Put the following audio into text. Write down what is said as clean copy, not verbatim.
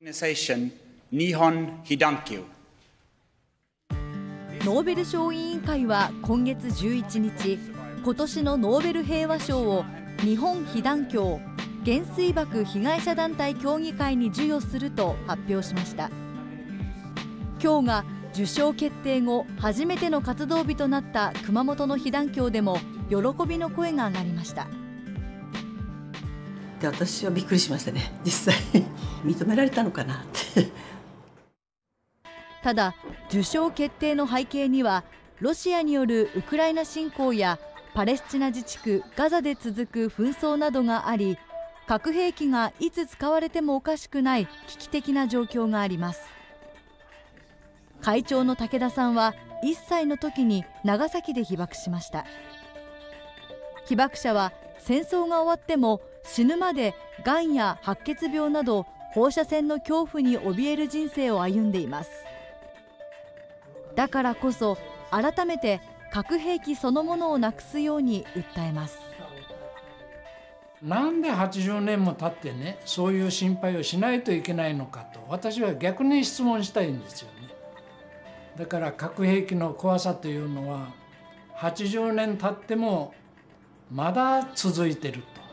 ノーベル賞委員会は今月11日、今年のノーベル平和賞を日本被団協原水爆被害者団体協議会に授与すると発表しました。今日が受賞決定後初めての活動日となった熊本の被団協でも喜びの声が上がりました。私はびっくりしましたね。実際認められたのかなってただ受賞決定の背景にはロシアによるウクライナ侵攻やパレスチナ自治区ガザで続く紛争などがあり、核兵器がいつ使われてもおかしくない危機的な状況があります。会長の武田さんは1歳の時に長崎で被爆しました。被爆者は戦争が終わっても死ぬまでがんや白血病など放射線の恐怖に怯える人生を歩んでいます。だからこそ改めて核兵器そのものをなくすように訴えます。なんで80年も経ってね、そういう心配をしないといけないのかと私は逆に質問したいんですよね。だから核兵器の怖さというのは80年経ってもまだ続いていると。